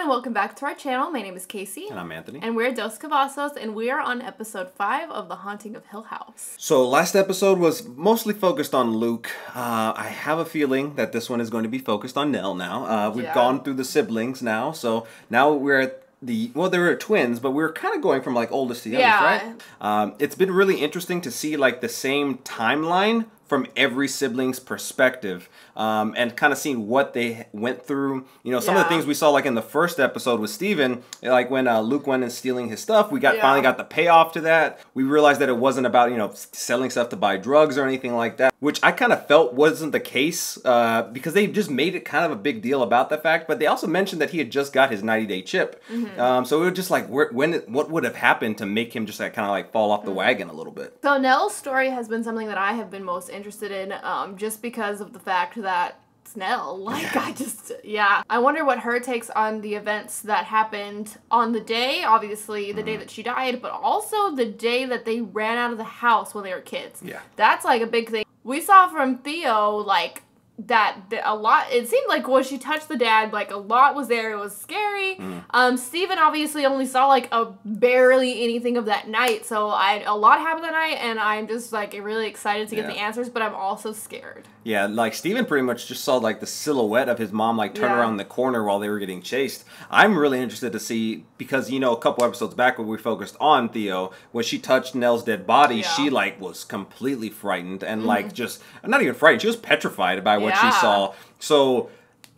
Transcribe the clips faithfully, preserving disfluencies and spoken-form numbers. everyone, and welcome back to our channel. My name is Casey. And I'm Anthony. And we're Dos Cavazos, and we are on episode five of The Haunting of Hill House. So last episode was mostly focused on Luke. Uh, I have a feeling that this one is going to be focused on Nell now. Uh, we've yeah. gone through the siblings now, so now we're at the, well, they were twins, but we were kind of going from like oldest to youngest, yeah. right? Um, it's been really interesting to see like the same timeline from every sibling's perspective, um, and kind of seeing what they went through. You know, some yeah. of the things we saw like in the first episode with Steven, like when uh, Luke went and stealing his stuff, we got yeah. finally got the payoff to that. We realized that it wasn't about, you know, selling stuff to buy drugs or anything like that, which I kind of felt wasn't the case, uh, because they just made it kind of a big deal about the fact, but they also mentioned that he had just got his ninety day chip. Mm-hmm. um, so we were just like, where, when, what would have happened to make him just like, kind of like fall off the mm-hmm. wagon a little bit? So Nell's story has been something that I have been most interested in interested in um, just because of the fact that it's Nell. Like, I just, yeah. I wonder what her takes on the events that happened on the day, obviously, the mm. day that she died, but also the day that they ran out of the house when they were kids. Yeah. That's, like, a big thing. We saw from Theo, like, that a lot, it seemed like when she touched the dad, like, a lot was there. It was scary. Mm. Um, Steven obviously only saw, like, a barely anything of that night, so I a lot happened that night, and I'm just, like, really excited to yeah. get the answers, but I'm also scared. Yeah, like, Steven pretty much just saw, like, the silhouette of his mom, like, turn yeah. around the corner while they were getting chased. I'm really interested to see, because, you know, a couple episodes back when we focused on Theo, when she touched Nell's dead body, yeah. she, like, was completely frightened, and, mm-hmm. like, just, not even frightened, she was petrified by what What yeah. she saw. So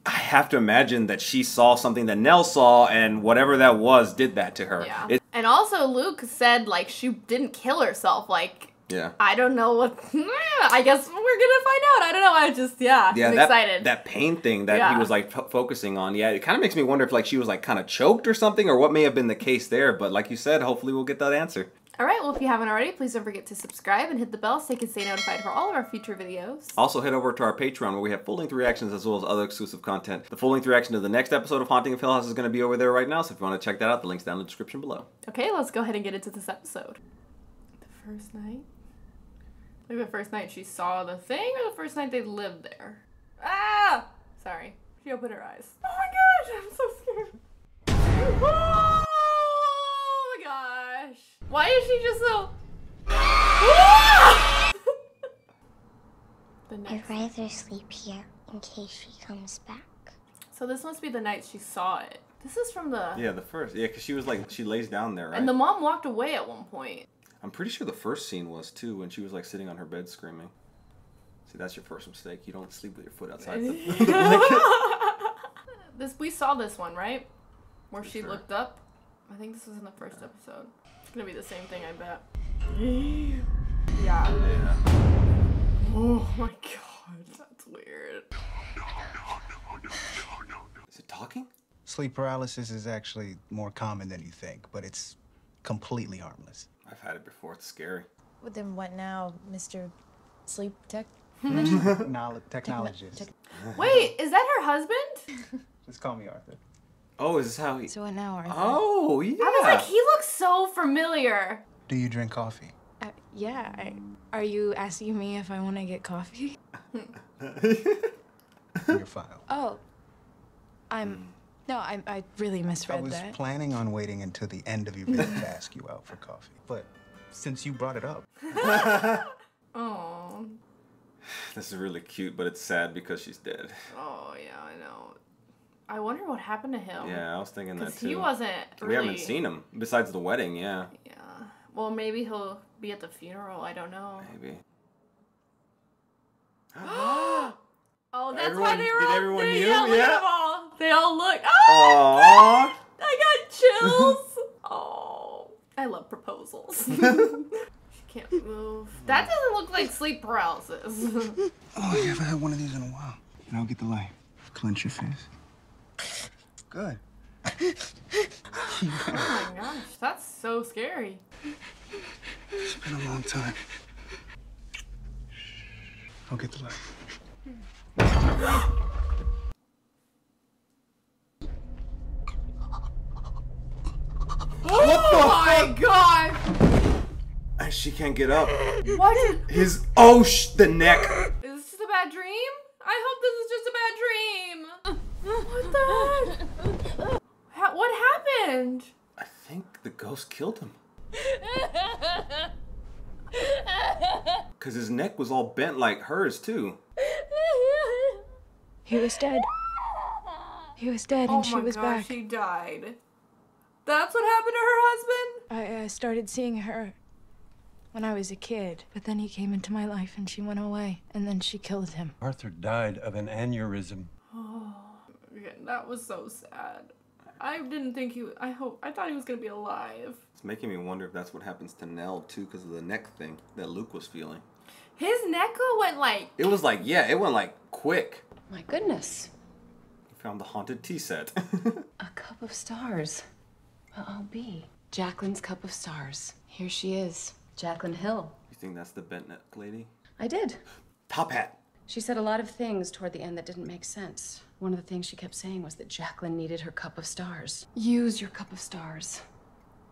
I have to imagine that she saw something that Nell saw, and whatever that was did that to her. Yeah. It and also Luke said like she didn't kill herself. Like yeah. I don't know what. I guess we're gonna find out. I don't know. I just yeah. yeah I'm that, excited. That pain thing that yeah. he was like focusing on. Yeah, it kind of makes me wonder if like she was like kind of choked or something, or what may have been the case there. But like you said, hopefully we'll get that answer. All right, well, if you haven't already, please don't forget to subscribe and hit the bell so you can stay notified for all of our future videos. Also, head over to our Patreon where we have full-length reactions as well as other exclusive content. The full-length reaction to the next episode of Haunting of Hill House is going to be over there right now, so if you want to check that out, the link's down in the description below. Okay, let's go ahead and get into this episode. The first night? Maybe the first night she saw the thing, or the first night they lived there? Ah! Sorry. She opened her eyes. Oh my gosh, I'm so scared. Oh! Why is she just so... the I'd rather sleep here in case she comes back. So this must be the night she saw it. This is from the... Yeah, the first. Yeah, because she was like, she lays down there, right? And the mom walked away at one point. I'm pretty sure the first scene was, too, when she was like sitting on her bed screaming. See, that's your first mistake. You don't sleep with your foot outside the, the blanket. This, we saw this one, right? Where For she sure. looked up. I think this was in the first yeah. episode. It's gonna be the same thing, I bet. Yeah. yeah. Oh my god, that's weird. No, no, no, no, no, no. Is it talking? Sleep paralysis is actually more common than you think, but it's completely harmless. I've had it before, it's scary. Well, then what now, Mister Sleep Tech? Technologist. Wait, is that her husband? Just call me Arthur. Oh, is this how he... So an hour. Oh, yeah. I was like, he looks so familiar. Do you drink coffee? Uh, yeah. I, are you asking me if I want to get coffee? Your file. Oh. I'm... Mm. No, I, I really misread that. I was that. planning on waiting until the end of your visit to ask you out for coffee. But since you brought it up... Oh. This is really cute, but it's sad because she's dead. Oh, yeah, I know. I wonder what happened to him. Yeah, I was thinking that too. He wasn't really... We haven't seen him besides the wedding, yeah. Yeah. Well, maybe he'll be at the funeral. I don't know. Maybe. Oh, that's everyone, why they were all... Everyone they, knew? Yeah, look yeah. at them all. They all looked. Oh! Aww. I got chills. Oh, I love proposals. She can't move. That doesn't look like sleep paralysis. Oh, I haven't had one of these in a while. And I'll get the light. Clench your face. Good. Oh my gosh, that's so scary. It's been a long time. I'll get the light. Oh my god! And she can't get up. What? His oh sh the neck. Is this just a bad dream? I hope this is just a bad dream. What the heck? What what happened? I think the ghost killed him. Cause his neck was all bent like hers too. He was dead. He was dead, and oh she was God, back. She died. That's what happened to her husband? I uh, started seeing her when I was a kid, but then he came into my life and she went away, and then she killed him. Arthur died of an aneurysm. Oh, that was so sad. I didn't think he was, I hope, I thought he was gonna be alive. It's making me wonder if that's what happens to Nell too, because of the neck thing that Luke was feeling. His neck went like... It was like, yeah, it went like quick. My goodness. I found the haunted tea set. A cup of stars. Well, I'll be. Jacqueline's cup of stars. Here she is. Jacqueline Hill. You think that's the bent-neck lady? I did. Top hat. She said a lot of things toward the end that didn't make sense. One of the things she kept saying was that Jacqueline needed her cup of stars. Use your cup of stars.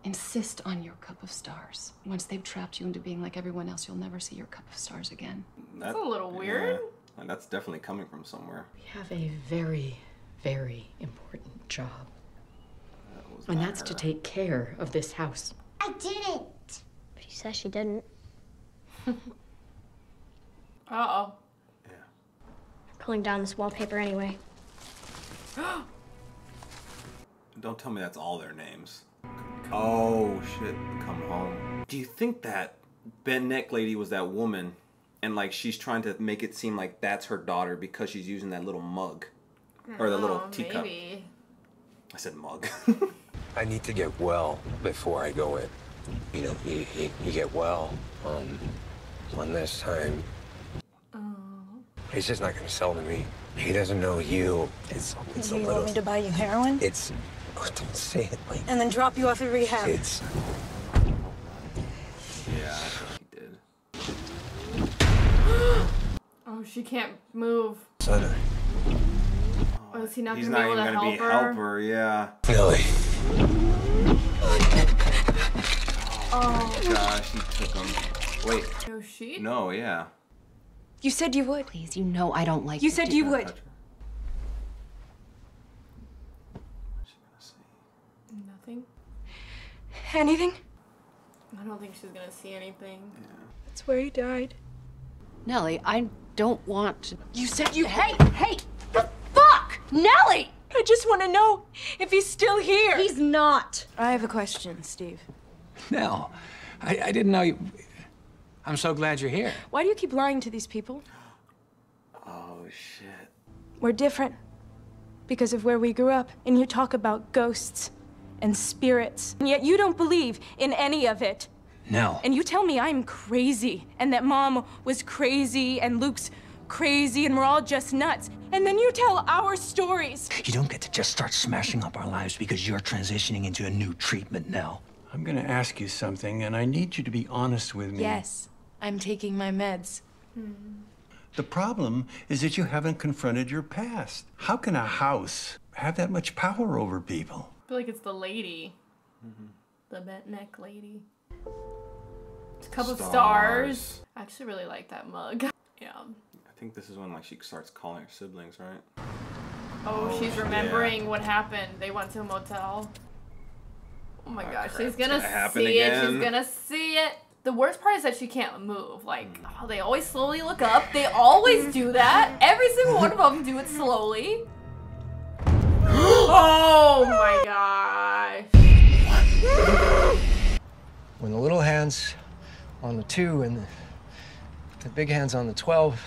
Insist on your cup of stars. Once they've trapped you into being like everyone else, you'll never see your cup of stars again. That, that's a little weird. Yeah, that's definitely coming from somewhere. We have a very, very important job. And that's her. To take care of this house. I didn't. She says she didn't. Uh-oh. Yeah. I'm pulling down this wallpaper anyway. Don't tell me that's all their names. Oh, shit. Come home. Do you think that bent-neck lady was that woman, and like she's trying to make it seem like that's her daughter because she's using that little mug? Or the little oh, teacup. Maybe. I said mug. I need to get well before I go in. You know, you, you, you get well um, one last time. Oh. He's just not going to sell to me. He doesn't know you. It's, it's do a you little, want me to buy you heroin? It's... Oh, don't say it like... And then drop you off at rehab. It's... Yeah, I think he did. Oh, she can't move. Sonner. Oh, is he not going to be able to help her? He's not even going to be helper, yeah. Billy. Oh gosh, he took him. Wait. No, she? No, yeah. You said you would. Please, you know I don't like you. You said you would. What's she gonna say? Nothing. Anything? I don't think she's gonna see anything. Yeah. That's where he died. Nellie, I don't want to. You said you. Hey, hey! The fuck! Nellie! I just want to know if he's still here. He's not. I have a question, Steve. No, I, I didn't know you. I'm so glad you're here. Why do you keep lying to these people? Oh, shit. We're different because of where we grew up, and you talk about ghosts and spirits, and yet you don't believe in any of it. No. And you tell me I'm crazy, and that Mom was crazy, and Luke's crazy, and we're all just nuts. And then you tell our stories. You don't get to just start smashing up our lives because you're transitioning into a new treatment now. I'm gonna ask you something, and I need you to be honest with me. Yes, I'm taking my meds. Hmm. The problem is that you haven't confronted your past. How can a house have that much power over people? I feel like it's the lady. Mm-hmm. The bent-neck lady. It's a cup stars. of stars. I actually really like that mug. Yeah. I think this is when like she starts calling her siblings, right? Oh, she's remembering yeah. what happened. They went to a motel. Oh my oh, gosh, crap. she's gonna, gonna see it. She's gonna see it. The worst part is that she can't move. Like, mm. oh, they always slowly look up. They always do that. Every single one of them do it slowly. Oh my gosh. When the little hand's on the two and the, the big hand's on the twelve.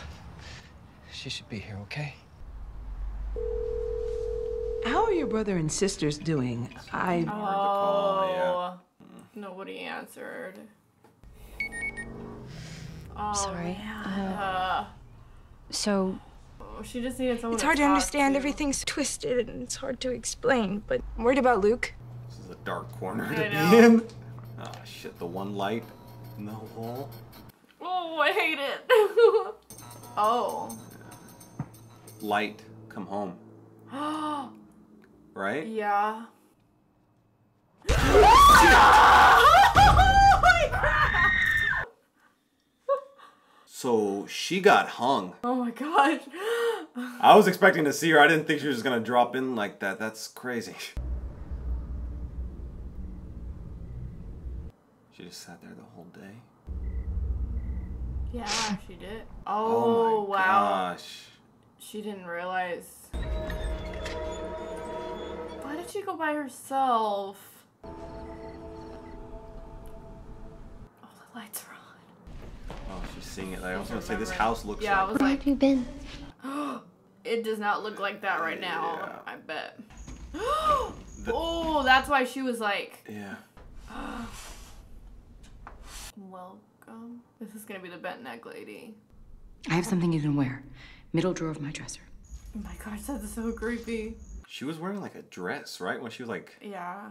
She should be here, okay? How are your brother and sisters doing? I... Oh, nobody answered. Oh, sorry. Uh, so... Oh, she just needed someone to talk to. It's hard to understand. Everything's twisted and it's hard to explain, but I'm worried about Luke. This is a dark corner to be in. Oh, shit, the one light in the hole. Oh, I hate it. Oh. Light, come home. Right? Yeah. Oh my God. So she got hung. Oh my God. I was expecting to see her. I didn't think she was gonna drop in like that. That's crazy. She just sat there the whole day. Yeah, she did. Oh, oh my wow. Gosh. She didn't realize. Why did she go by herself? Oh, the lights are on. Oh, she's seeing it. Like, I was gonna say, this house looks yeah, like. Yeah, I was like, you been? It does not look like that right now. Yeah. I bet. The, oh, that's why she was like. Yeah. Welcome. This is gonna be the bent-neck lady. I have something you can wear. Middle drawer of my dresser. Oh my gosh, that's so creepy. She was wearing like a dress, right? When she was like. Yeah.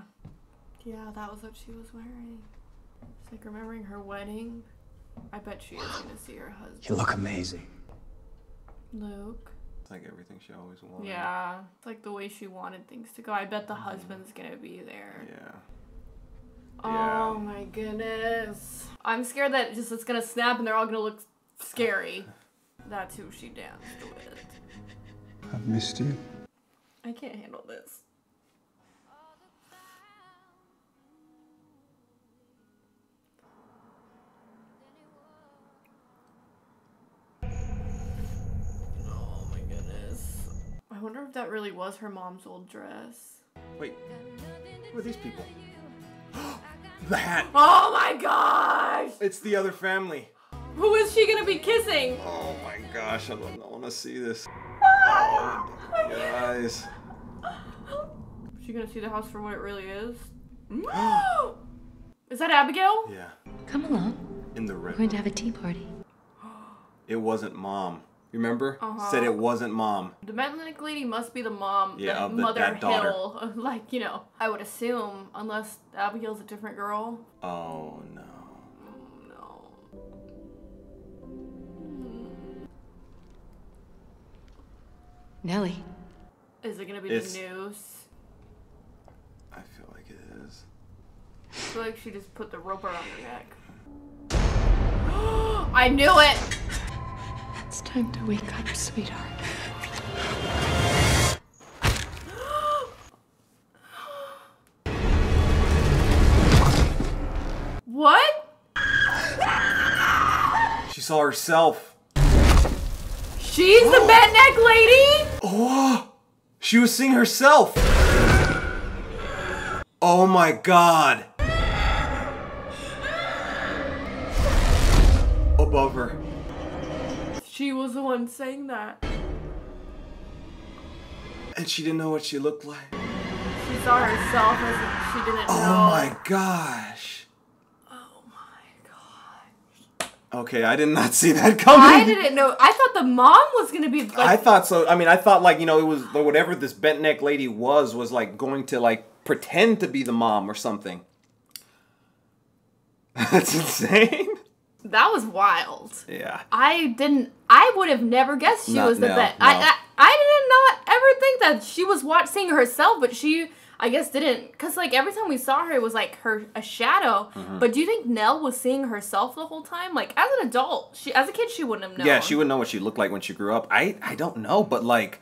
Yeah, that was what she was wearing. It's like remembering her wedding. I bet she is gonna see her husband. You look amazing. Luke. It's like everything she always wanted. Yeah, it's like the way she wanted things to go. I bet the husband's gonna be there. Yeah. Oh yeah. My goodness. I'm scared that just it's gonna snap and they're all gonna look scary. That's who she danced with. I've missed you. I can't handle this. I wonder if that really was her mom's old dress. Wait, who are these people? The hat! Oh my gosh! It's the other family. Who is she gonna be kissing? Oh my gosh, I don't wanna see this. Ah! Oh my eyes. Is she gonna see the house for what it really is? Is that Abigail? Yeah. Come along. In the room. We're going to have a tea party. It wasn't mom. Remember? Uh-huh. Said it wasn't mom. The bent-neck lady must be the mom, yeah, the, the mother that daughter. Hill. Like, you know, I would assume, unless Abigail's a different girl. Oh, no. Oh, no. Nellie. Is it going to be it's... the noose? I feel like it is. I feel like she just put the rope around her neck. I knew it! It's time to wake up, sweetheart. What? She saw herself. She's oh. The bent-neck lady? Oh, she was seeing herself. Oh my God. Above her. She was the one saying that. And she didn't know what she looked like. She saw herself as if she didn't oh know. Oh my gosh. Oh my gosh. Okay, I did not see that coming. I didn't know. I thought the mom was going to be like. I thought so. I mean, I thought like, you know, it was whatever this bent-neck lady was, was like going to like pretend to be the mom or something. That's insane. That was wild. Yeah. I didn't, I would have never guessed she no, was the no, bent. No. I, I I did not ever think that she was watching herself, but she, I guess, didn't. Because, like, every time we saw her, it was, like, her a shadow. Mm-hmm. But do you think Nell was seeing herself the whole time? Like, as an adult, she as a kid, she wouldn't have known. Yeah, she wouldn't know what she looked like when she grew up. I, I don't know, but, like,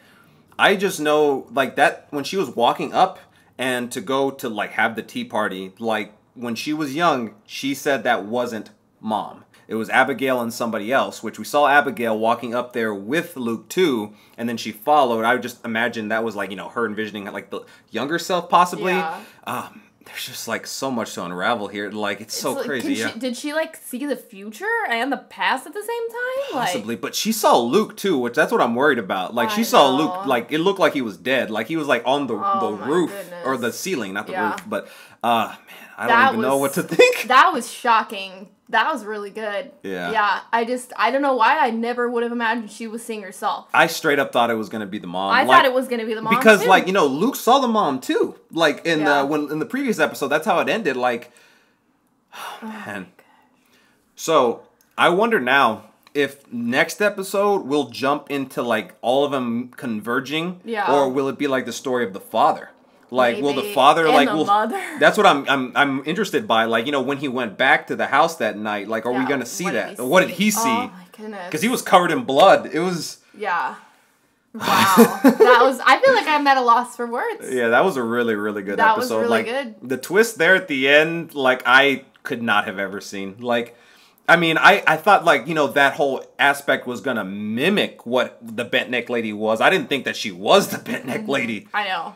I just know, like, that, when she was walking up and to go to, like, have the tea party, like, when she was young, she said that wasn't mom. It was Abigail and somebody else, which we saw Abigail walking up there with Luke too, and then she followed. I would just imagine that was like, you know, her envisioning like the younger self possibly. Yeah. Um, there's just like so much to unravel here. Like it's, it's so like, crazy. Yeah. She, did she like see the future and the past at the same time? Possibly, like, but she saw Luke too, which that's what I'm worried about. Like I she know. saw Luke, like it looked like he was dead. Like he was like on the oh, the roof goodness. or the ceiling, not the yeah. roof, but uh, man, I that don't even was, know what to think. That was shocking. That was really good. Yeah. Yeah. I just, I don't know why I never would have imagined she was seeing herself. I straight up thought it was going to be the mom. I like, thought it was going to be the mom Because too. like, you know, Luke saw the mom too. Like in yeah. the, when in the previous episode, that's how it ended. Like, oh man. Oh so I wonder now if next episode we'll jump into like all of them converging yeah. or will it be like the story of the father? Like, Maybe. will the father, and like, the will, mother. That's what I'm, I'm, I'm interested by. Like, you know, when he went back to the house that night, like, are yeah. we going to see what that? What did he see? Oh, my goodness. Because he was covered in blood. It was. Yeah. Wow. That was, I feel like I'm at a loss for words. Yeah, that was a really, really good that episode. That was really like, good. The twist there at the end, like, I could not have ever seen. Like, I mean, I, I thought, like, you know, that whole aspect was going to mimic what the Bent-Neck Lady was. I didn't think that she was the Bent-Neck Lady. I know.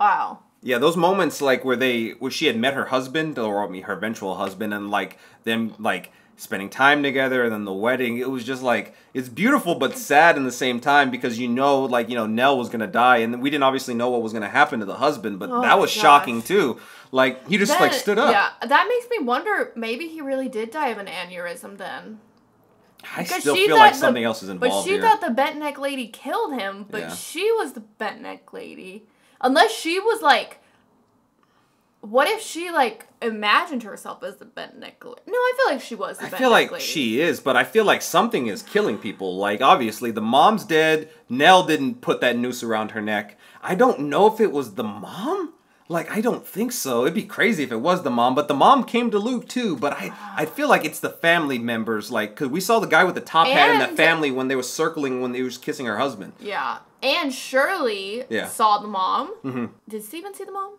Wow. Yeah, those moments, like, where they, where she had met her husband, or I mean, her eventual husband, and, like, them, like, spending time together, and then the wedding, it was just, like, it's beautiful but sad in the same time, because you know, like, you know, Nell was going to die, and we didn't obviously know what was going to happen to the husband, but oh that was gosh. shocking, too. Like, he just, then, like, stood up. Yeah, that makes me wonder, maybe he really did die of an aneurysm then. I still feel like the, something else is involved But she here. thought the Bent-Neck Lady killed him, but yeah. she was the Bent-Neck Lady. Unless she was, like, what if she, like, imagined herself as the Bent-Neck Lady? No, I feel like she was the Bent-Neck Lady. I feel like she is, but I feel like something is killing people. Like, obviously, the mom's dead. Nell didn't put that noose around her neck. I don't know if it was the mom. Like, I don't think so. It'd be crazy if it was the mom, but the mom came to Luke, too. But I, I feel like it's the family members, like, because we saw the guy with the top and, hat in the family when they were circling, when they was kissing her husband. Yeah. And Shirley yeah. saw the mom. Mm-hmm. Did Stephen see the mom?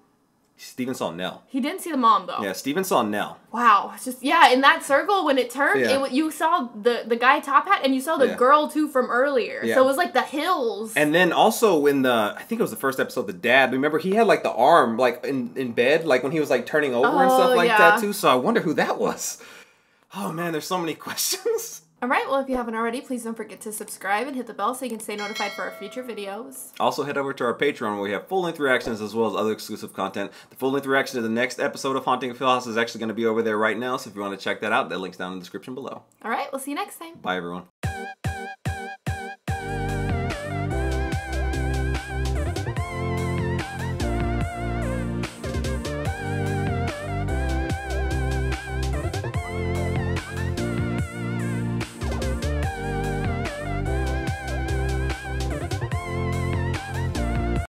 Stephen saw Nell. He didn't see the mom, though. Yeah, Stephen saw Nell. Wow. It's just, yeah, in that circle, when it turned, yeah. it, you saw the, the guy top hat, and you saw the yeah. girl, too, from earlier. Yeah. So it was like the hills. And then also in the, I think it was the first episode, the dad, remember, he had, like, the arm, like, in, in bed, like, when he was, like, turning over oh, and stuff like yeah. that, too. So I wonder who that was. Oh, man, there's so many questions. All right, well, if you haven't already, please don't forget to subscribe and hit the bell so you can stay notified for our future videos. Also, head over to our Patreon where we have full-length reactions as well as other exclusive content. The full-length reaction to the next episode of Haunting of Hill House is actually going to be over there right now, so if you want to check that out, that link's down in the description below. All right, we'll see you next time. Bye, everyone.